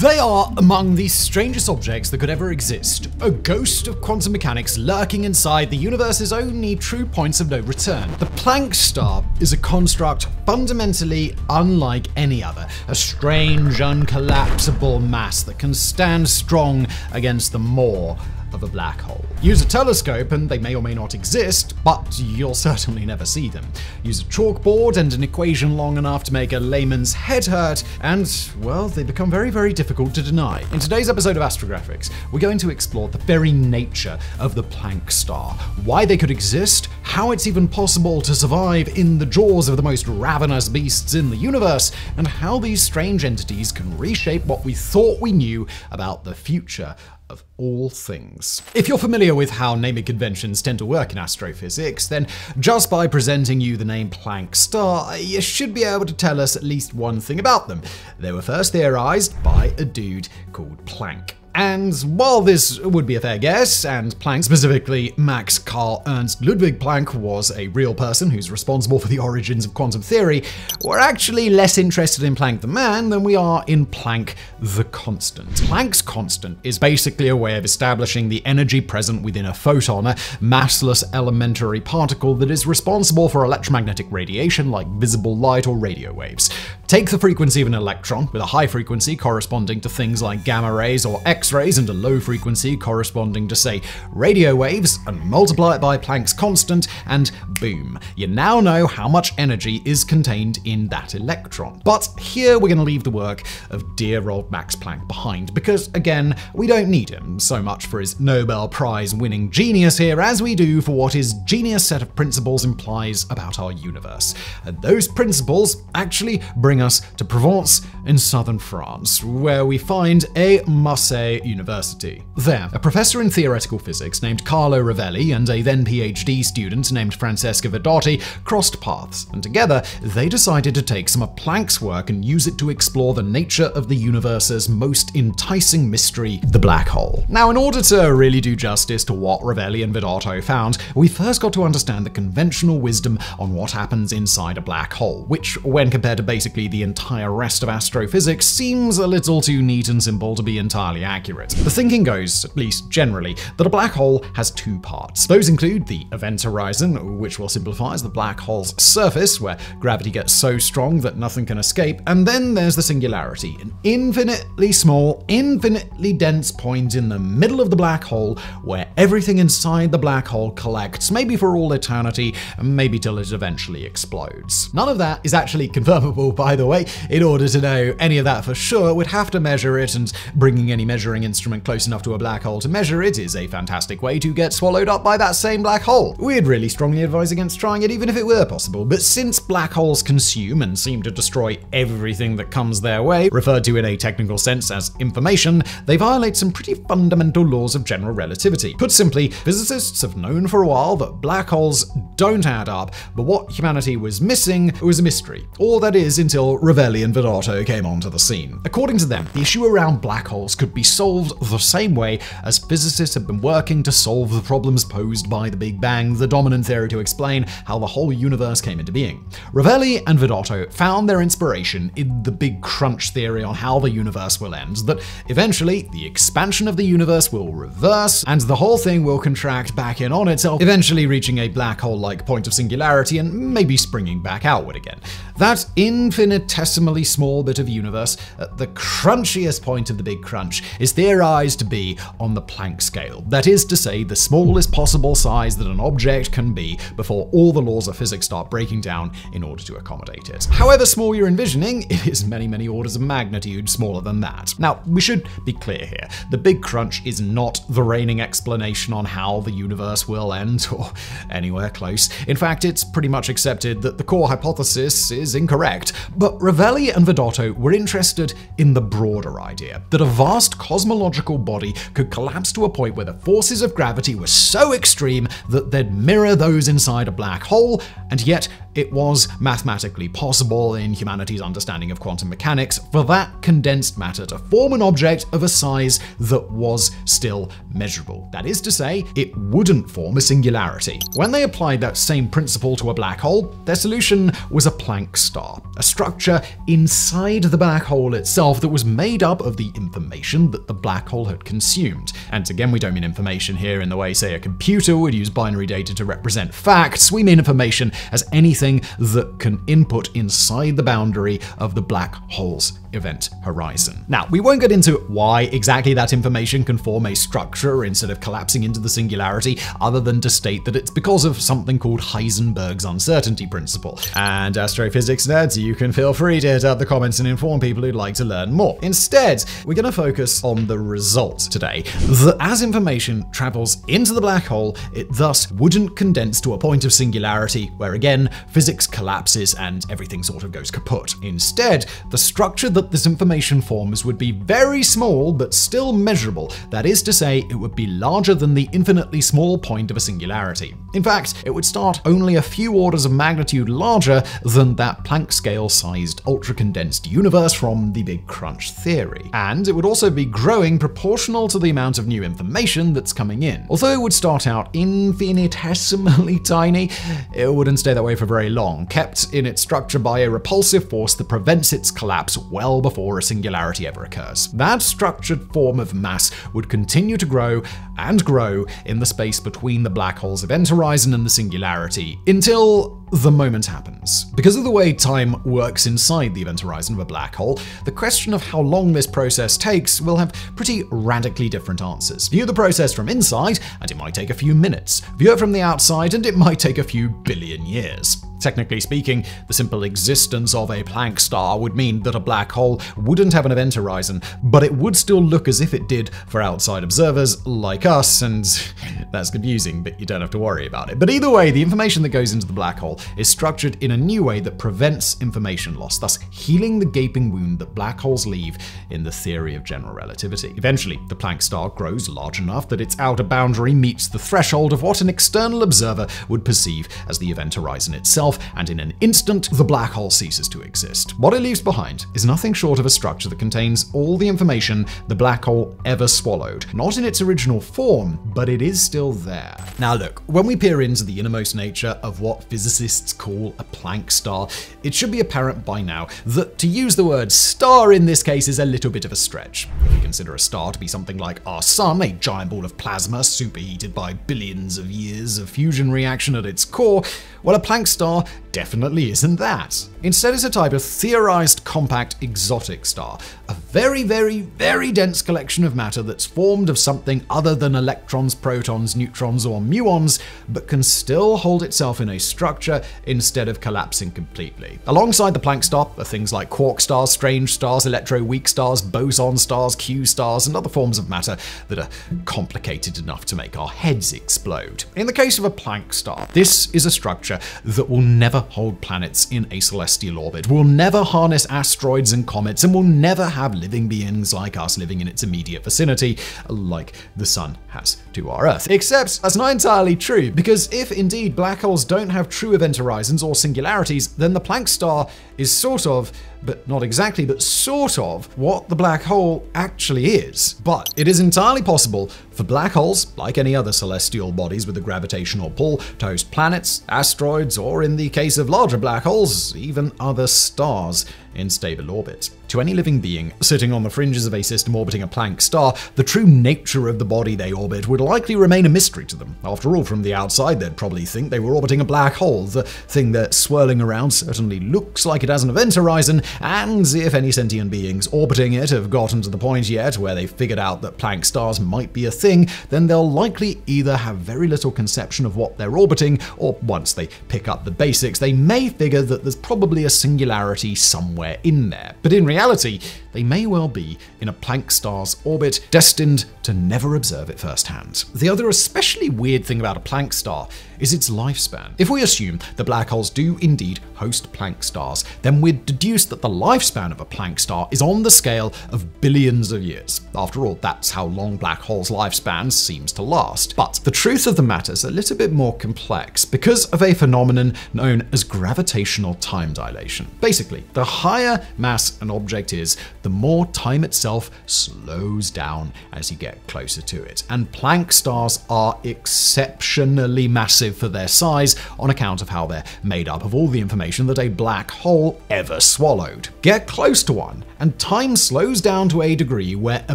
They are among the strangest objects that could ever exist, a ghost of quantum mechanics lurking inside the universe's only true points of no return. The Planck star is a construct fundamentally unlike any other, a strange, uncollapsible mass that can stand strong against the maw of a black hole. Use a telescope and they may or may not exist, but you'll certainly never see them. Use a chalkboard and an equation long enough to make a layman's head hurt, and, well, they become very, very difficult to deny. In today's episode of Astrographics, we're going to explore the very nature of the Planck star, why they could exist, how it's even possible to survive in the jaws of the most ravenous beasts in the universe, and how these strange entities can reshape what we thought we knew about the future of all things. If you're familiar with how naming conventions tend to work in astrophysics, then just by presenting you the name Planck star, you should be able to tell us at least one thing about them. They were first theorized by a dude called Planck. And while this would be a fair guess, and Planck specifically, Max Karl Ernst Ludwig Planck, was a real person who's responsible for the origins of quantum theory, we're actually less interested in Planck the man than we are in Planck the constant. Planck's constant is basically a way of establishing the energy present within a photon, a massless elementary particle that is responsible for electromagnetic radiation like visible light or radio waves. Take the frequency of an electron, with a high frequency corresponding to things like gamma rays or X-rays and a low frequency corresponding to, say, radio waves, and multiply it by Planck's constant, and boom, you now know how much energy is contained in that electron. But here we're going to leave the work of dear old Max Planck behind, because again, we don't need him so much for his Nobel Prize winning genius here as we do for what his genius set of principles implies about our universe. And those principles actually bring us to Provence in southern France, where we find a Marseille University. There, a professor in theoretical physics named Carlo Rovelli and a then PhD student named Francesca Vidotto crossed paths, and together they decided to take some of Planck's work and use it to explore the nature of the universe's most enticing mystery, the black hole. Now, in order to really do justice to what Rovelli and Vidotto found, we first got to understand the conventional wisdom on what happens inside a black hole, which, when compared to basically the entire rest of astrophysics, seems a little too neat and simple to be entirely accurate. The thinking goes, at least generally, that a black hole has two parts. Those include the event horizon, which we'll simplify as the black hole's surface, where gravity gets so strong that nothing can escape, and then there's the singularity, an infinitely small, infinitely dense point in the middle of the black hole where everything inside the black hole collects, maybe for all eternity, maybe till it eventually explodes. None of that is actually confirmable, by the way. In order to know any of that for sure, we'd have to measure it, and bringing any measuring instrument close enough to a black hole to measure it is a fantastic way to get swallowed up by that same black hole. We'd really strongly advise against trying it, even if it were possible, but since black holes consume and seem to destroy everything that comes their way, referred to in a technical sense as information, they violate some pretty fundamental laws of general relativity. Put simply, physicists have known for a while that black holes don't add up, but what humanity was missing was a mystery. All that is, until Rovelli and Vidotto came onto the scene. According to them, the issue around black holes could be solved the same way as physicists have been working to solve the problems posed by the Big Bang, the dominant theory to explain how the whole universe came into being. Rovelli and Vidotto found their inspiration in the Big Crunch theory on how the universe will end, that eventually the expansion of the universe will reverse and the whole thing will contract back in on itself, eventually reaching a black hole-like point of singularity and maybe springing back outward again. That infinitesimally small bit of universe at the crunchiest point of the Big Crunch is theorized to be on the Planck scale, that is to say, the smallest possible size that an object can be before all the laws of physics start breaking down in order to accommodate it. However small you're envisioning, it is many, many orders of magnitude smaller than that. Now, we should be clear here. The Big Crunch is not the reigning explanation on how the universe will end, or anywhere close. In fact, it's pretty much accepted that the core hypothesis is incorrect. But Rovelli and Vidotto were interested in the broader idea, that a vast cosmological body could collapse to a point where the forces of gravity were so extreme that they'd mirror those inside a black hole, and yet It was mathematically possible in humanity's understanding of quantum mechanics for that condensed matter to form an object of a size that was still measurable. That is to say, it wouldn't form a singularity. When they applied that same principle to a black hole, their solution was a Planck star, a structure inside the black hole itself that was made up of the information that the black hole had consumed. And again, we don't mean information here in the way, say, a computer would use binary data to represent facts. We mean information as anything that can input inside the boundary of the black hole's event horizon. Now, we won't get into why exactly that information can form a structure instead of collapsing into the singularity, other than to state that it's because of something called Heisenberg's uncertainty principle. And astrophysics nerds, you can feel free to hit up the comments and inform people who'd like to learn more. Instead, we're going to focus on the result today, that as information travels into the black hole, it thus wouldn't condense to a point of singularity where, again, physics collapses and everything sort of goes kaput. Instead, the structure that this information forms would be very small but still measurable. That is to say, it would be larger than the infinitely small point of a singularity. In fact, it would start only a few orders of magnitude larger than that Planck scale-sized ultra-condensed universe from the Big Crunch theory. And it would also be growing proportional to the amount of new information that's coming in. Although it would start out infinitesimally tiny, it wouldn't stay that way for very long, kept in its structure by a repulsive force that prevents its collapse well before a singularity ever occurs. That structured form of mass would continue to grow and grow in the space between the black hole's event horizon and the singularity until the moment happens. Because of the way time works inside the event horizon of a black hole, the question of how long this process takes will have pretty radically different answers. View the process from inside, and it might take a few minutes. View it from the outside, and it might take a few billion years. Technically speaking, the simple existence of a Planck star would mean that a black hole wouldn't have an event horizon, but it would still look as if it did for outside observers like us, and that's confusing, but you don't have to worry about it. But either way, the information that goes into the black hole is structured in a new way that prevents information loss, thus healing the gaping wound that black holes leave in the theory of general relativity. Eventually, the Planck star grows large enough that its outer boundary meets the threshold of what an external observer would perceive as the event horizon itself, and in an instant, the black hole ceases to exist. What it leaves behind is nothing short of a structure that contains all the information the black hole ever swallowed. Not in its original form, but it is still there. Now look, when we peer into the innermost nature of what physicists call a Planck star, it should be apparent by now that to use the word star in this case is a little bit of a stretch. If we consider a star to be something like our sun, a giant ball of plasma superheated by billions of years of fusion reaction at its core, well, a Planck star definitely isn't that. Instead, it's a type of theorized compact exotic star, a very, very, very dense collection of matter that's formed of something other than electrons, protons, neutrons, or muons, but can still hold itself in a structure instead of collapsing completely. Alongside the Planck star are things like quark stars, strange stars, electroweak stars, boson stars, Q stars, and other forms of matter that are complicated enough to make our heads explode. In the case of a Planck star, this is a structure that will never hold planets in a celestial orbit, will never harness asteroids and comets, and will never have living beings like us living in its immediate vicinity, like the sun has to our Earth. Except that's not entirely true, because if indeed black holes don't have true event horizons or singularities, then the Planck star is sort of, but not exactly, but sort of what the black hole actually is. But it is entirely possible for black holes, like any other celestial bodies with a gravitational pull, to host planets, asteroids, or in the case of larger black holes, even other stars in stable orbit. To any living being sitting on the fringes of a system orbiting a Planck star, the true nature of the body they orbit would likely remain a mystery to them. After all, from the outside, they'd probably think they were orbiting a black hole. The thing that's swirling around certainly looks like it has an event horizon, and if any sentient beings orbiting it have gotten to the point yet where they've figured out that Planck stars might be a thing, then they'll likely either have very little conception of what they're orbiting, or once they pick up the basics, they may figure that there's probably a singularity somewhere in there. But in reality, they may well be in a Planck star's orbit, destined to never observe it firsthand. The other especially weird thing about a Planck star is its lifespan. If we assume that black holes do indeed host Planck stars, then we'd deduce that the lifespan of a Planck star is on the scale of billions of years. After all, that's how long black holes' lifespans seems to last. But the truth of the matter is a little bit more complex because of a phenomenon known as gravitational time dilation. Basically, the higher mass an object is, the more time itself slows down as you get closer to it. And Planck stars are exceptionally massive for their size on account of how they're made up of all the information that a black hole ever swallowed. Get close to one, and time slows down to a degree where a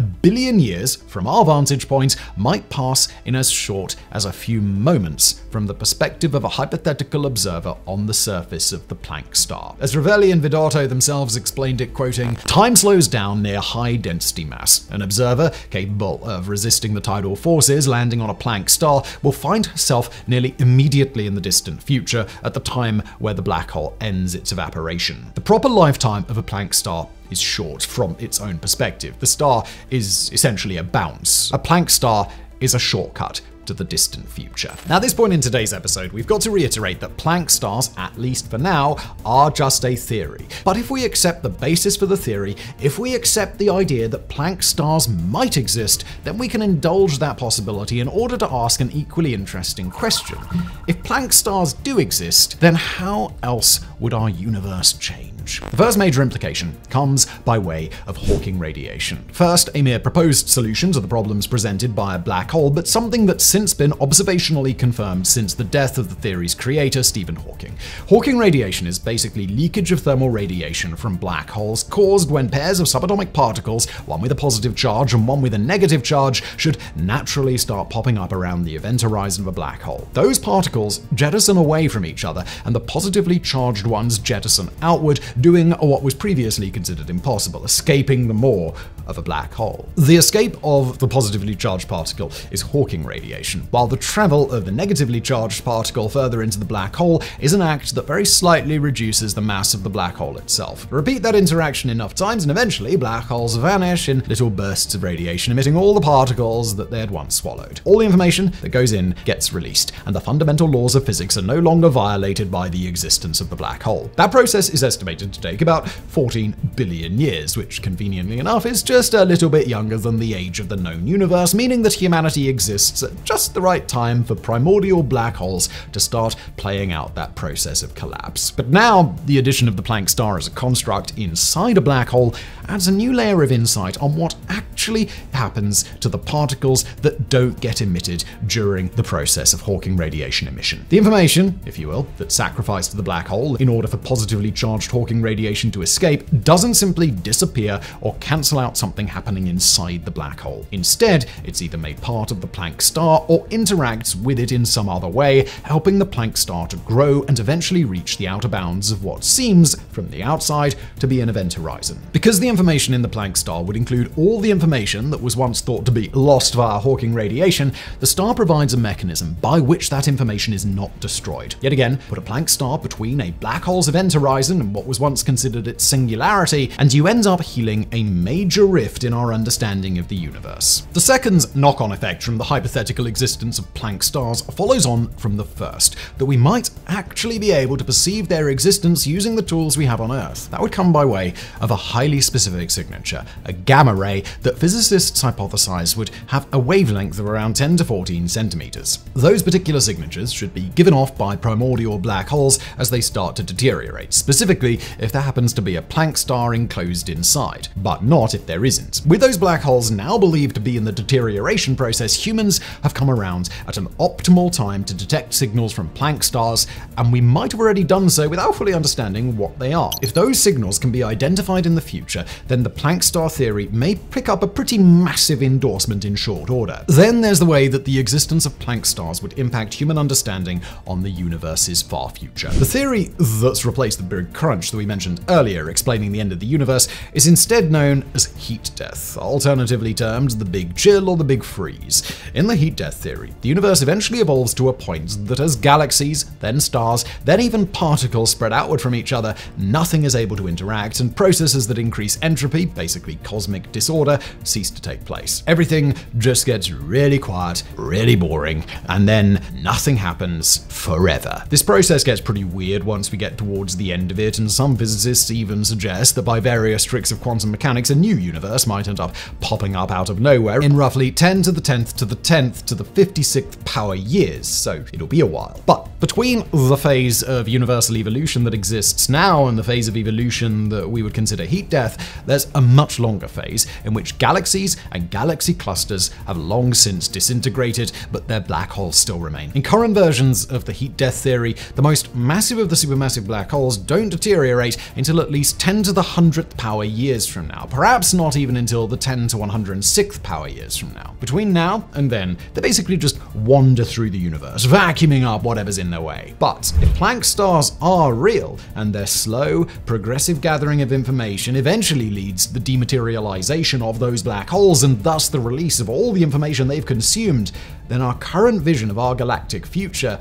billion years, from our vantage point, might pass in as short as a few moments from the perspective of a hypothetical observer on the surface of the Planck star. As Rovelli and Vidotto themselves explained it, quoting, "Time slows down near high density mass. An observer capable of resisting the tidal forces landing on a Planck star will find herself nearly immediately in the distant future at the time where the black hole ends its evaporation. The proper lifetime of a Planck star is short from its own perspective. The star is essentially a bounce. A Planck star is a shortcut to the distant future." Now, at this point in today's episode, we've got to reiterate that Planck stars, at least for now, are just a theory. But if we accept the basis for the theory, if we accept the idea that Planck stars might exist, then we can indulge that possibility in order to ask an equally interesting question. If Planck stars do exist, then how else would our universe change? The first major implication comes by way of Hawking radiation. First, a mere proposed solution to the problems presented by a black hole, but something that's since been observationally confirmed since the death of the theory's creator, Stephen Hawking. Hawking radiation is basically leakage of thermal radiation from black holes caused when pairs of subatomic particles, one with a positive charge and one with a negative charge, should naturally start popping up around the event horizon of a black hole. Those particles jettison away from each other, and the positively charged ones jettison outward, doing what was previously considered impossible, escaping the maw of a black hole. The escape of the positively charged particle is Hawking radiation, while the travel of the negatively charged particle further into the black hole is an act that very slightly reduces the mass of the black hole itself. Repeat that interaction enough times, and eventually black holes vanish in little bursts of radiation, emitting all the particles that they had once swallowed. All the information that goes in gets released, and the fundamental laws of physics are no longer violated by the existence of the black hole. That process is estimated to take about 14 billion years, which conveniently enough is just a little bit younger than the age of the known universe, meaning that humanity exists at just the right time for primordial black holes to start playing out that process of collapse. But now, the addition of the Planck star as a construct inside a black hole adds a new layer of insight on what actually happens to the particles that don't get emitted during the process of Hawking radiation emission. The information, if you will, that's sacrificed to the black hole in order for positively charged Hawking radiation to escape doesn't simply disappear or cancel out something happening inside the black hole. Instead, it's either made part of the Planck star or interacts with it in some other way, helping the Planck star to grow and eventually reach the outer bounds of what seems, from the outside, to be an event horizon. Because the information in the Planck star would include all the information that was once thought to be lost via Hawking radiation, the star provides a mechanism by which that information is not destroyed. Yet again, put a Planck star between a black hole's event horizon and what was once considered its singularity, and you end up healing a major rift in our understanding of the universe. The second knock-on effect from the hypothetical existence of Planck stars follows on from the first, that we might actually be able to perceive their existence using the tools we have on Earth. That would come by way of a highly specific signature, a gamma ray that physicists hypothesize would have a wavelength of around 10 to 14 centimeters. Those particular signatures should be given off by primordial black holes as they start to deteriorate, specifically if there happens to be a Planck star enclosed inside, but not if there isn't. With those black holes now believed to be in the deterioration process, humans have come around at an optimal time to detect signals from Planck stars, and we might have already done so without fully understanding what they are. If those signals can be identified in the future, then the Planck star theory may pick up a pretty massive endorsement in short order. Then there's the way that the existence of Planck stars would impact human understanding on the universe's far future. The theory that's replaced the Big Crunch that we mentioned earlier, explaining the end of the universe, is instead known as heat death, alternatively termed the Big Chill or the Big Freeze. In the heat death theory, the universe eventually evolves to a point that as galaxies, then stars, then even particles spread outward from each other, nothing is able to interact, and processes that increase entropy, basically cosmic disorder, cease to take place. Everything just gets really quiet, really boring, and then nothing happens forever. This process gets pretty weird once we get towards the end of it, and some physicists even suggest that by various tricks of quantum mechanics, a new universe might end up popping up out of nowhere in roughly 10 to the 10th to the 10th to the 56th power years, so it'll be a while. But between the phase of universal evolution that exists now and the phase of evolution that we would consider heat death, there's a much longer phase in which galaxies and galaxy clusters have long since disintegrated, but their black holes still remain. In current versions of the heat death theory, the most massive of the supermassive black holes don't deteriorate until at least 10 to the 100th power years from now, perhaps not even until the 10 to 106th power years from now. Between now and then, they basically just wander through the universe, vacuuming up whatever's in their way. But if Planck stars are real, and their slow, progressive gathering of information eventually leads to the dematerialization of those black holes and thus the release of all the information they've consumed, then our current vision of our galactic future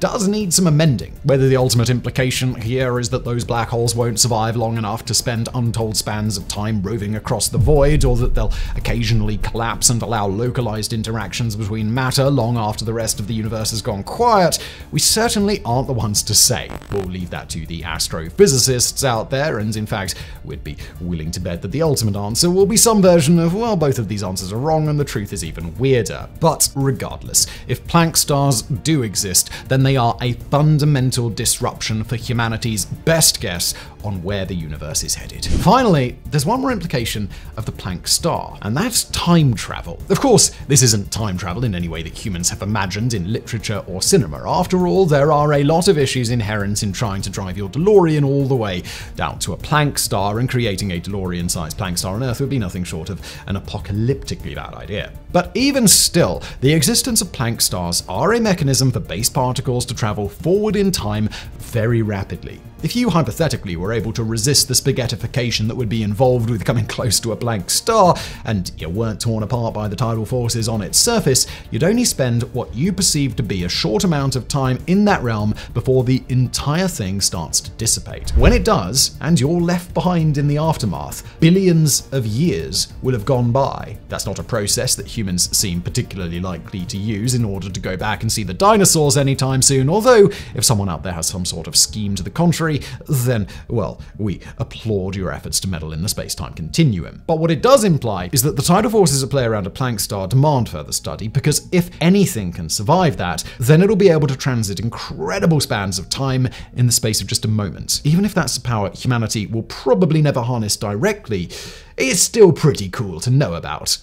does need some amending. Whether the ultimate implication here is that those black holes won't survive long enough to spend untold spans of time roving across the void, or that they'll occasionally collapse and allow localized interactions between matter long after the rest of the universe has gone quiet, we certainly aren't the ones to say. We'll leave that to the astrophysicists out there, and in fact, we'd be willing to bet that the ultimate answer will be some version of, well, both of these answers are wrong and the truth is even weirder. But regardless, if Planck stars do exist, then they are a fundamental disruption for humanity's best guess on where the universe is headed. Finally, there's one more implication of the Planck star, and that's time travel. Of course, this isn't time travel in any way that humans have imagined in literature or cinema. After all, there are a lot of issues inherent in trying to drive your DeLorean all the way down to a Planck star, and creating a DeLorean-sized Planck star on Earth would be nothing short of an apocalyptically bad idea. But even still, the existence of Planck stars are a mechanism for base particles to travel forward in time very rapidly. If you hypothetically were able to resist the spaghettification that would be involved with coming close to a Planck star, and you weren't torn apart by the tidal forces on its surface, you'd only spend what you perceive to be a short amount of time in that realm before the entire thing starts to dissipate. When it does, and you're left behind in the aftermath, billions of years will have gone by. That's not a process that humans seem particularly likely to use in order to go back and see the dinosaurs anytime soon, although if someone out there has some sort of scheme to the contrary, then, well, we applaud your efforts to meddle in the space-time continuum. But what it does imply is that the tidal forces at play around a Planck star demand further study, because if anything can survive that, then it'll be able to transit incredible spans of time in the space of just a moment. Even if that's a power humanity will probably never harness directly, it's still pretty cool to know about,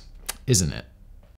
isn't it?